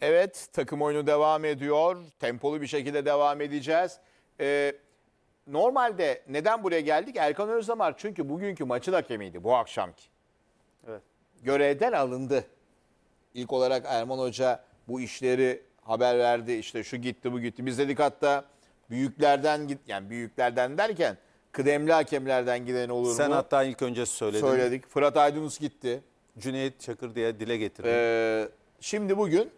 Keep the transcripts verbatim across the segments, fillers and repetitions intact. Evet, takım oyunu devam ediyor. Tempolu bir şekilde devam edeceğiz. Ee, normalde neden buraya geldik? Erkan Özdamar çünkü bugünkü maçın hakemiydi, bu akşamki. Evet. Görevden alındı. İlk olarak Erman Hoca bu işleri haber verdi. İşte şu gitti, bu gitti. Biz dedik hatta büyüklerden git, yani büyüklerden derken kıdemli hakemlerden giden olur mu? Sen hatta ilk önce söyledin. Söyledik. Fırat Aydınus gitti. Cüneyt Çakır diye dile getirdi. Ee, şimdi bugün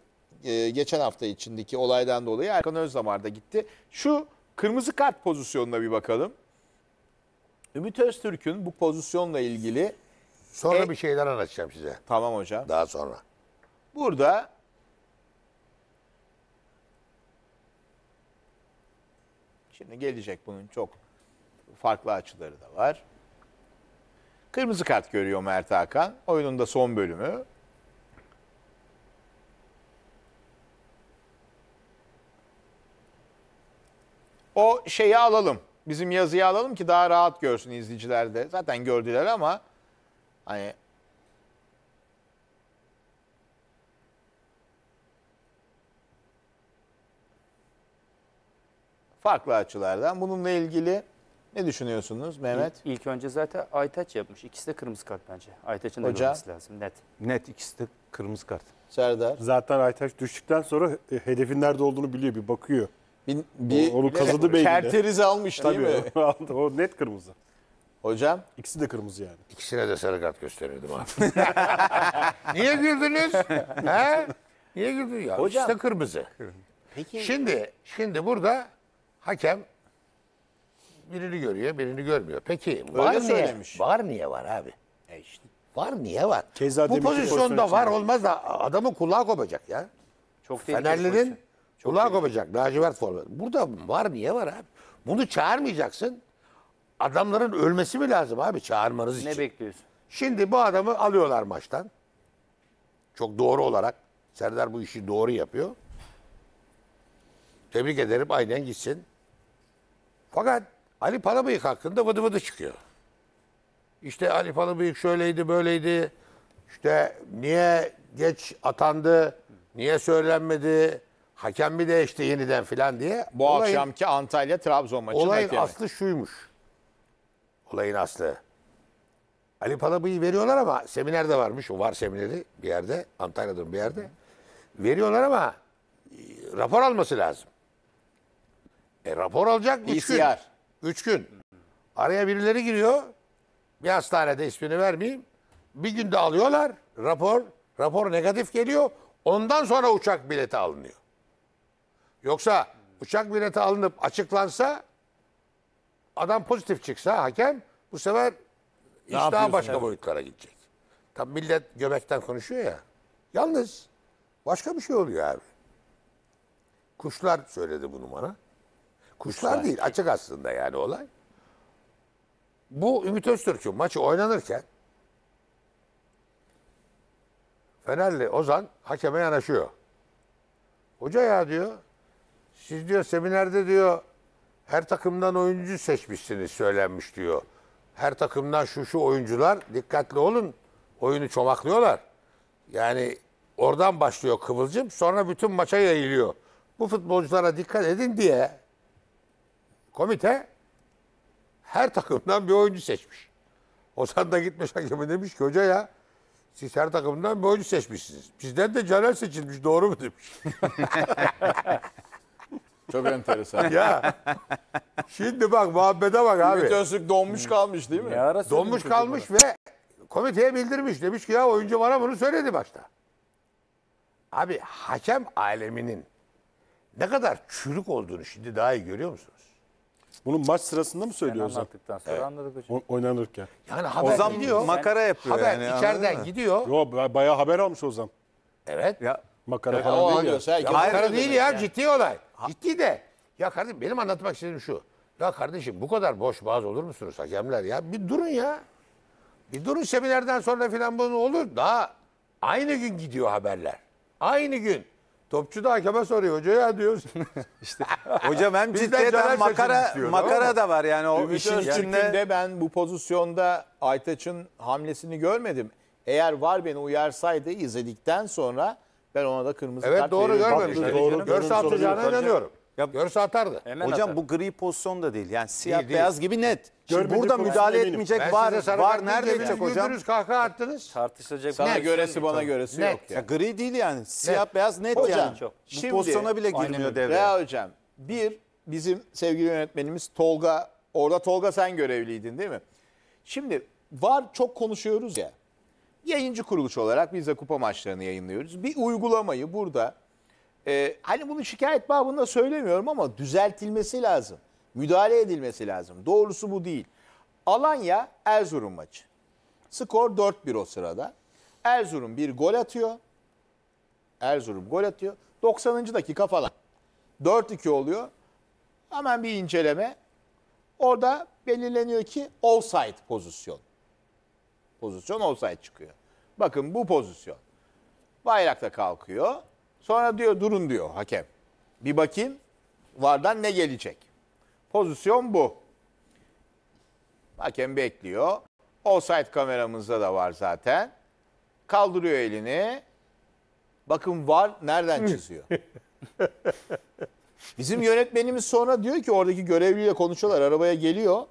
e, geçen hafta içindeki olaydan dolayı Erkan Özdamar da gitti. Şu kırmızı kart pozisyonuna bir bakalım. Ümit Öztürk'ün bu pozisyonla ilgili... Sonra e, bir şeyler anlatacağım size. Tamam hocam. Daha sonra. Burada... Şimdi gelecek bunun çok farklı açıları da var. Kırmızı kart görüyor Mert Hakan. Oyunun da son bölümü. O şeyi alalım. Bizim yazıyı alalım ki daha rahat görsün izleyiciler de. Zaten gördüler ama hani farklı açılardan. Bununla ilgili ne düşünüyorsunuz Mehmet? İlk, ilk önce zaten Aytaç yapmış. İkisi de kırmızı kart bence. Aytaç'ın da görmesi lazım. Net. Net, ikisi de kırmızı kart. Serdar. Zaten Aytaç düştükten sonra hedefin nerede olduğunu biliyor. Bir bakıyor. Bir, bir, o, onu kazıdı beynine. Kerteriz almış değil mi? Tabii. O net kırmızı. Hocam? İkisi de kırmızı yani. İkisine de sarı kart gösterirdim abi. Niye güldünüz? He? Niye güldünüz ya? Hocam. İkisi de kırmızı. Peki. Şimdi, şimdi burada hakem birini görüyor, birini görmüyor. Peki var niye? Var niye var abi? E işte. Var niye var? Keza bu pozisyonda var olmaz da adamın kulağı kopacak ya. Çok Fenerli'nin çok kulağı kopacak. Lacivert forvet. Burada var niye var abi? Bunu çağırmayacaksın. Adamların ölmesi mi lazım abi çağırmanız için? Ne bekliyorsun? Şimdi bu adamı alıyorlar maçtan. Çok doğru olarak. Serdar bu işi doğru yapıyor. Tebrik ederim, aynen gitsin. Fakat Ali Palabıyık hakkında vıdı vıdı çıkıyor. İşte Ali Palabıyık şöyleydi, böyleydi. İşte niye geç atandı, niye söylenmedi, hakem bir değişti yeniden filan diye. Bu olayın, akşamki Antalya Trabzon maçı. Olayın hakemi. Aslı şuymuş. Olayın aslı. Ali Palabıyık'ı veriyorlar ama seminerde varmış. O var semineri bir yerde, Antalya'da bir yerde. Veriyorlar ama rapor alması lazım. E rapor alacak üç gün. Üç gün. Araya birileri giriyor. Bir hastanede ismini vermeyeyim. Bir günde alıyorlar. Rapor. Rapor negatif geliyor. Ondan sonra uçak bileti alınıyor. Yoksa uçak bileti alınıp açıklansa adam pozitif çıksa hakem bu sefer iş daha başka yani? Boyutlara gidecek. Tabi millet göbekten konuşuyor ya. Yalnız başka bir şey oluyor abi. Kuşlar söyledi bunu bana. Kuşlar, Kuşlar değil, açık aslında yani olay. Bu Ümit Öztürk'ün maçı oynanırken Fenerli Ozan hakeme yanaşıyor. Hoca ya diyor, siz diyor seminerde diyor her takımdan oyuncu seçmişsiniz söylenmiş diyor. Her takımdan şu şu oyuncular dikkatli olun oyunu çomaklıyorlar. Yani oradan başlıyor kıvılcım sonra bütün maça yayılıyor. Bu futbolculara dikkat edin diye komite her takımdan bir oyuncu seçmiş. Ozan da gitmiş hakeme demiş ki hoca ya siz her takımdan bir oyuncu seçmişsiniz. Bizden de Canel seçilmiş doğru mu demiş. Çok enteresan. Ya şimdi bak muhabbete bak abi. Ümit Öztürk donmuş kalmış değil mi? Donmuş kalmış ve komiteye bildirmiş. Demiş ki ya oyuncu bana bunu söyledi başta. Abi hakem aleminin ne kadar çürük olduğunu şimdi daha iyi görüyor musunuz? Bunu maç sırasında mı söylüyor Ozan? Anlattıktan sonra evet. Anladık hocam. O, oynanırken. Yani haber Ozan gidiyor. Makara yapıyor haber yani. Haber içeriden gidiyor. Yo, bayağı haber almış Ozan. Evet. Ya, makara ya, falan değil diyor. Ya, ya, makara değil ya yani. Ciddi olay. Ciddi de. Ya kardeşim benim anlatmak istediğim şu. Ya kardeşim bu kadar boş boğaz olur musunuz hakemler ya? Bir durun ya. Bir durun seminerden sonra falan bunu olur. Daha aynı gün gidiyor haberler. Aynı gün. Topçu da hakeme soruyor. Hoca ya diyor. İşte hocam hem ciddiyetten makara, makara da var. Yani o Ümit Öztürk'ünde ben bu pozisyonda Aytaç'ın hamlesini görmedim. Eğer var beni uyarsaydı izledikten sonra Ben ona da kırmızı evet, kart veriyorum. Evet doğru görmemiştim. Doğru. Görse atacağına inanıyorum. Ya, görse atardı. Hocam atar. Bu gri pozisyon da değil. Yani siyah değil, beyaz değil gibi net. Şimdi burada müdahale etmeyecek ben var. Var nerede edecek hocam? Güldünüz kahkaha attınız. Tartışılacak. Sana net. Göresi bana göresi net. Yok. Yani. Ya, gri değil yani. Siyah net. Beyaz net hocam, yani. Çok. Bu şimdi, pozisyona bile girmiyor devreye. Ya hocam bir bizim sevgili yönetmenimiz Tolga. Orada Tolga sen görevliydin değil mi? Şimdi var çok konuşuyoruz ya. Yayıncı kuruluş olarak biz de kupa maçlarını yayınlıyoruz. Bir uygulamayı burada. Ee, hani bunu şikayet babında söylemiyorum ama düzeltilmesi lazım. Müdahale edilmesi lazım. Doğrusu bu değil. Alanya Erzurum maçı. Skor dört bir o sırada. Erzurum bir gol atıyor. Erzurum gol atıyor. doksanıncı dakika falan. dört iki oluyor. Hemen bir inceleme. Orada belirleniyor ki offside pozisyon. Pozisyon offside çıkıyor. Bakın bu pozisyon. Bayrak da kalkıyor. Sonra diyor durun diyor hakem. Bir bakayım vardan ne gelecek. Pozisyon bu. Hakem bekliyor. Offside kameramızda da var zaten. Kaldırıyor elini. Bakın var nereden çiziyor. Bizim yönetmenimiz sonra diyor ki oradaki görevliyle konuşuyorlar. Arabaya geliyor.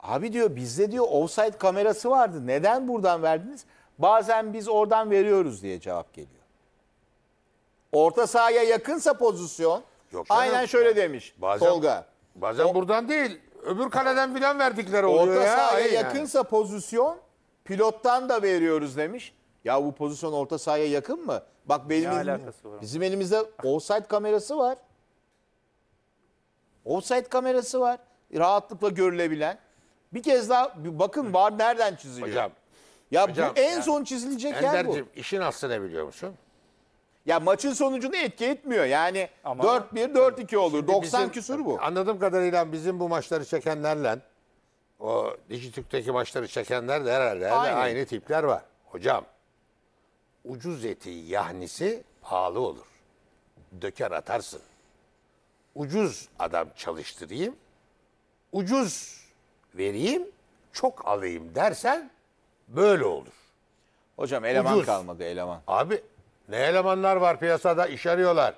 Abi diyor bizde diyor offside kamerası vardı. Neden buradan verdiniz? Bazen biz oradan veriyoruz diye cevap geliyor. Orta sahaya yakınsa pozisyon. Yok, aynen şöyle demiş bazen, Tolga. Bazen o, buradan değil öbür kaleden filan verdikleri oluyor. Orta sahaya ya, yakınsa yani. Pozisyon pilottan da veriyoruz demiş. Ya bu pozisyon orta sahaya yakın mı? Bak benim elim, bizim elimizde offside kamerası var. Offside kamerası var. Rahatlıkla görülebilen. Bir kez daha bakın var nereden çiziliyor. Hocam, ya hocam, bu en yani, son çizilecek Ender'cim, yer bu. İşin aslı ne biliyor musun? Ya maçın sonucunu etki etmiyor. Yani dört bir dört iki olur. doksan küsür bu. Anladığım kadarıyla bizim bu maçları çekenlerle o Dijitürk'teki maçları çekenler de herhalde aynı. aynı tipler var. Hocam ucuz eti yahnisi pahalı olur. Döker atarsın. Ucuz adam çalıştırayım. Ucuz vereyim. Çok alayım dersen böyle olur. Hocam eleman ucuz. Kalmadı eleman. Abi ne elemanlar var piyasada iş arıyorlar.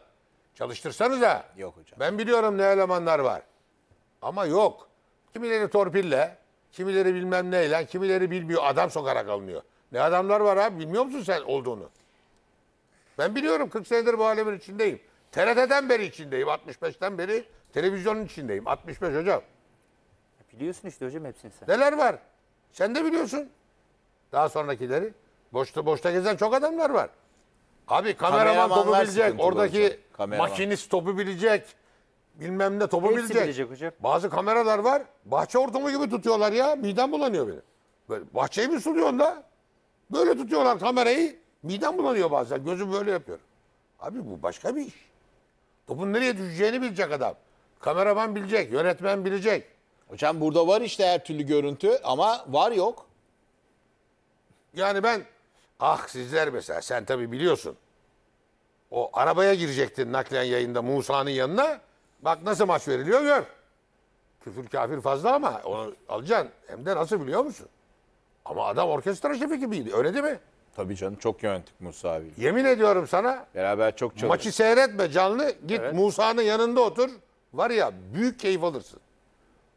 Çalıştırsanıza. Yok hocam. Ben biliyorum ne elemanlar var. Ama yok. Kimileri torpille, kimileri bilmem neyle, kimileri bilmiyor. Adam sokarak alınıyor. Ne adamlar var abi bilmiyor musun sen olduğunu? Ben biliyorum kırk senedir bu alemin içindeyim. T R T'den beri içindeyim. altmış beşten beri televizyonun içindeyim. altmış beş hocam. Biliyorsun işte hocam hepsini sen. Neler var? Sen de biliyorsun. Daha sonrakileri. Boşta, boşta gezen çok adamlar var. Abi kameraman topu bilecek, oradaki makinist topu bilecek, bilmem ne topu bilecek. bilecek hocam. Bazı kameralar var, bahçe ortamı gibi tutuyorlar ya, midem bulanıyor benim. Böyle, bahçeyi mi suluyorsun da? Böyle tutuyorlar kamerayı, midem bulanıyor bazen, gözüm böyle yapıyor. Abi bu başka bir iş. Topun nereye düşeceğini bilecek adam. Kameraman bilecek, yönetmen bilecek. Hocam burada var işte her türlü görüntü ama var yok. Yani ben... Ah sizler mesela sen tabii biliyorsun. O arabaya girecektin naklen yayında Musa'nın yanına. Bak nasıl maç veriliyor gör. Küfür kafir fazla ama onu alacaksın. Hem de nasıl biliyor musun? Ama adam orkestra şefi gibiydi öyle değil mi? Tabii canım çok yönettik Musa abi. Yemin ediyorum sana. Beraber çok çalıştık. Maçı seyretme canlı git evet. Musa'nın yanında otur. Var ya büyük keyif alırsın.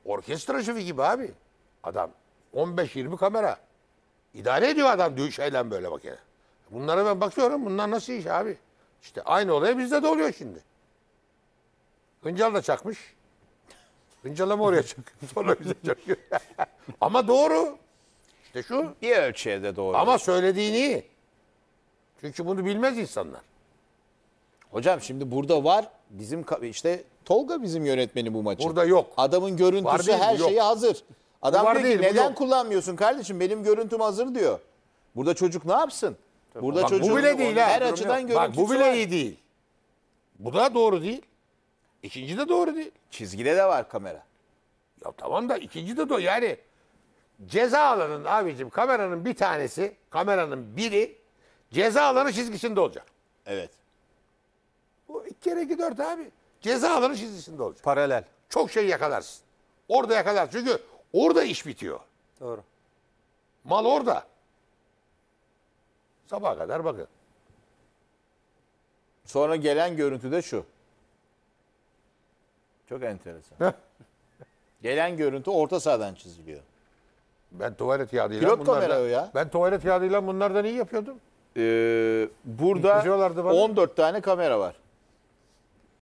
Orkestra şefi gibi abi. Adam on beş yirmi kamera. İdare ediyor adam şeyle böyle bak yani. Bunlara ben bakıyorum. Bunlar nasıl iş abi? İşte aynı olay bizde de oluyor şimdi. Hıncal da çakmış. Hıncal'a mı oraya çakıyor? Sonra bize çakıyor. Ama doğru. İşte şu. Bir ölçüye de doğru. Ama söylediğin iyi. Çünkü bunu bilmez insanlar. Hocam şimdi burada var. Bizim işte Tolga bizim yönetmeni bu maçı. Burada yok. Adamın görüntüsü değil, her şeyi hazır. Adam var diyor değil, ki neden yok. Kullanmıyorsun kardeşim benim görüntüm hazır diyor. Burada çocuk ne yapsın? Tabii. Burada çocuk her açıdan görüntüsü var. Bak bu bile var. iyi değil. Bu da doğru değil. İkinci de doğru değil. Çizgide de var kamera. Ya tamam da ikinci de doğru. Yani ceza alanın abicim kameranın bir tanesi, kameranın biri ceza alanı çizgisinde olacak. Evet. Bu iki kere iki dört abi. Ceza alanı çizgisinde olacak. Paralel. Çok şey yakalarsın. Orada yakalarsın çünkü... Orada iş bitiyor. Doğru. Mal orada. Sabaha kadar bakın. Sonra gelen görüntü de şu. Çok enteresan. Gelen görüntü orta sahadan çiziliyor. Ben tuvalet yağıyla pilot kamera o ya. Ben tuvalet yağıyla bunlardan iyi yapıyordum. Ee, burada on dört tane kamera var.